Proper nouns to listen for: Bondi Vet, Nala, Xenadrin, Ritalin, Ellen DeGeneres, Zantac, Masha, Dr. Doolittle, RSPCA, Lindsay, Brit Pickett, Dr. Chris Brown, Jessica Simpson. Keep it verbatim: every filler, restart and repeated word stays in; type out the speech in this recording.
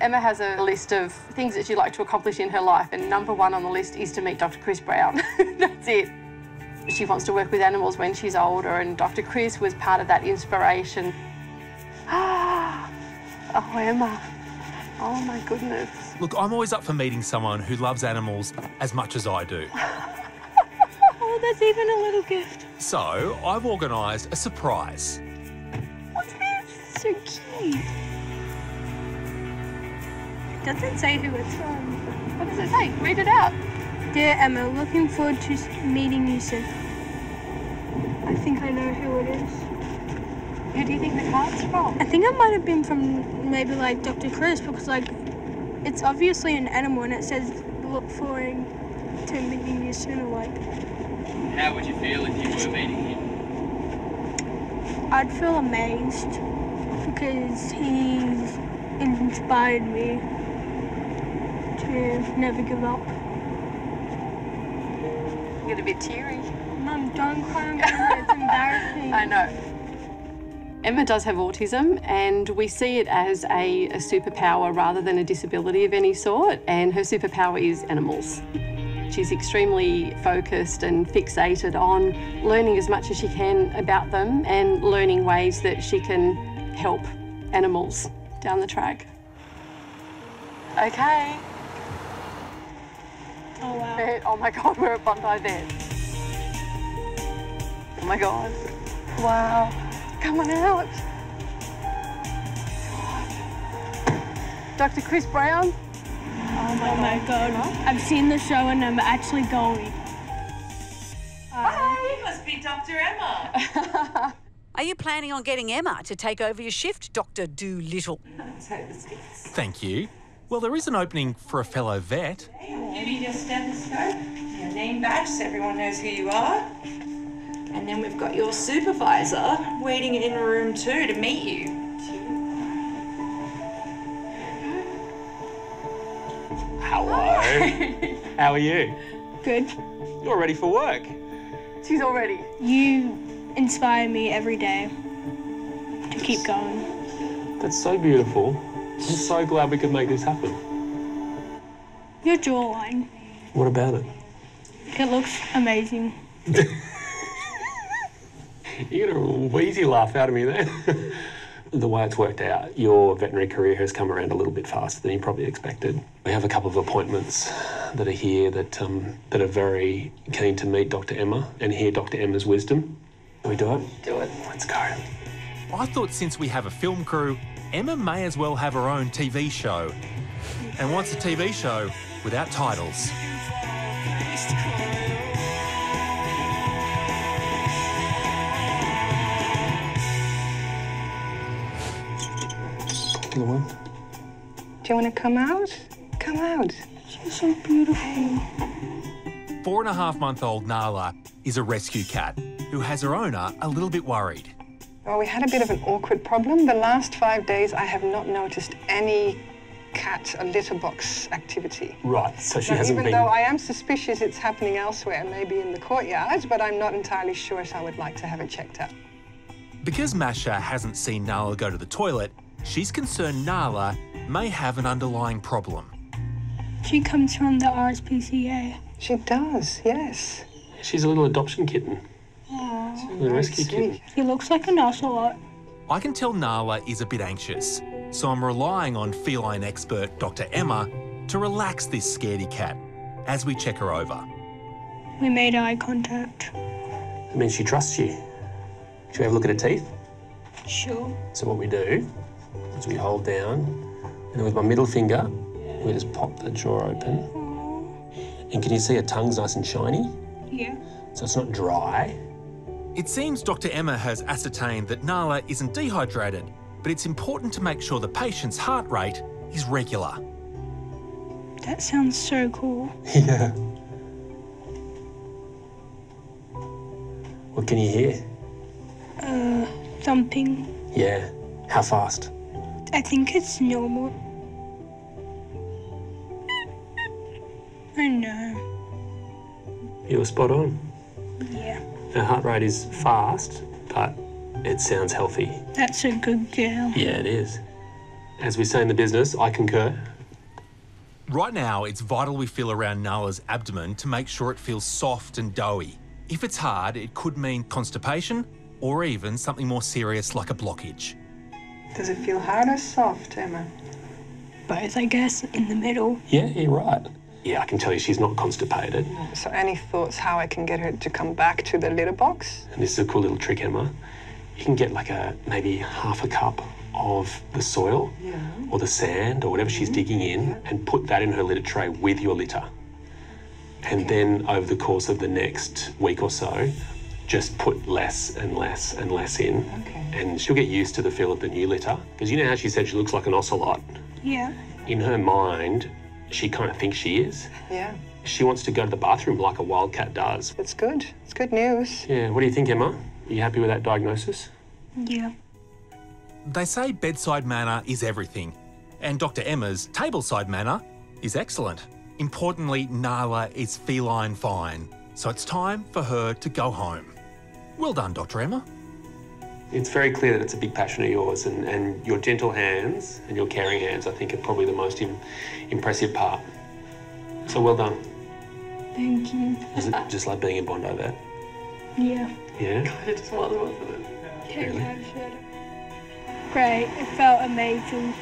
Emma has a list of things that she'd like to accomplish in her life, and number one on the list is to meet Doctor Chris Brown. That's it. She wants to work with animals when she's older, and Doctor Chris was part of that inspiration. Ah, oh, Emma. Oh, my goodness. Look, I'm always up for meeting someone who loves animals as much as I do. Oh, that's even a little gift. So I've organised a surprise. What's this? So cute. It doesn't say who it's from. What does it say? Read it out. Dear Emma, looking forward to meeting you soon. I think I know who it is. Who do you think the card's from? I think it might have been from maybe like Doctor Chris, because like it's obviously an animal and it says look forward to meeting you soon. Like, how would you feel if you were meeting him? I'd feel amazed because he's inspired me to never give up. Get a bit teary. Mum, don't cry on camera, it's embarrassing. I know. Emma does have autism, and we see it as a, a superpower rather than a disability of any sort, and her superpower is animals. She's extremely focused and fixated on learning as much as she can about them and learning ways that she can help animals down the track. Okay. Oh, wow. Oh, my God, we're at Bondi there. Oh, my God. Wow. Come on out. Doctor Chris Brown. Oh, my, oh my God. God. I've seen the show and I'm actually going. Hi. Hi. You must be Doctor Emma. Are you planning on getting Emma to take over your shift, Doctor Doolittle? Thank you. Well, there is an opening for a fellow vet. Give you your stethoscope, your name badge, so everyone knows who you are. And then we've got your supervisor waiting in room two to meet you. Hello. How are you? Good. You're ready for work. She's all ready. You inspire me every day to keep going. That's so beautiful. I'm so glad we could make this happen. Your jawline. What about it? It looks amazing. You got a wheezy laugh out of me there. The way it's worked out, your veterinary career has come around a little bit faster than you probably expected. We have a couple of appointments that are here that, um, that are very keen to meet Doctor Emma and hear Doctor Emma's wisdom. Can we do it? Do it. Let's go. I thought since we have a film crew, Emma may as well have her own T V show. And wants a T V show without titles. Do you want to come out? Come out. She's so beautiful. Four and a half month old Nala is a rescue cat who has her owner a little bit worried. Well, we had a bit of an awkward problem. The last five days, I have not noticed any cat or litter box activity. Right, so she now, hasn't even been... Even though I am suspicious it's happening elsewhere, maybe in the courtyard, but I'm not entirely sure, so I would like to have it checked out. Because Masha hasn't seen Nala go to the toilet, she's concerned Nala may have an underlying problem. She comes from the R S P C A. She does, yes. She's a little adoption kitten. The rescue kitten. He looks like an ocelot. I can tell Nala is a bit anxious, so I'm relying on feline expert Doctor Emma to relax this scaredy cat as we check her over. We made eye contact. That means she trusts you. Should we have a look at her teeth? Sure. So what we do is we hold down, and then with my middle finger, we just pop the jaw open. Aww. And can you see her tongue's nice and shiny? Yeah. So it's not dry. It seems Doctor Emma has ascertained that Nala isn't dehydrated, but it's important to make sure the patient's heart rate is regular. That sounds so cool. Yeah. What can you hear? Uh, thumping. Yeah. How fast? I think it's normal. I know. You were spot on. Yeah. Her heart rate is fast, but it sounds healthy. That's a good girl. Yeah, it is. As we say in the business, I concur. Right now, it's vital we feel around Nala's abdomen to make sure it feels soft and doughy. If it's hard, it could mean constipation or even something more serious like a blockage. Does it feel hard or soft, Emma? Both, I guess, in the middle. Yeah, you're right. Yeah, I can tell you she's not constipated. So any thoughts how I can get her to come back to the litter box? And this is a cool little trick, Emma. You can get like a, maybe half a cup of the soil, yeah, or the sand or whatever, mm-hmm, she's digging in, yeah, and put that in her litter tray with your litter. And okay, then over the course of the next week or so, just put less and less and less in. Okay. And she'll get used to the feel of the new litter. Because you know how she said she looks like an ocelot? Yeah. In her mind, she kind of thinks she is. Yeah. She wants to go to the bathroom like a wildcat does. It's good. It's good news. Yeah. What do you think, Emma? Are you happy with that diagnosis? Yeah. They say bedside manner is everything, and Doctor Emma's tableside manner is excellent. Importantly, Nala is feline fine, so it's time for her to go home. Well done, Doctor Emma. It's very clear that it's a big passion of yours, and, and your gentle hands and your caring hands, I think, are probably the most im impressive part. So well done. Thank you. Is it just like being in Bondi there? Yeah. Yeah? God, I just want to work with it. Yeah, really? Great, it felt amazing.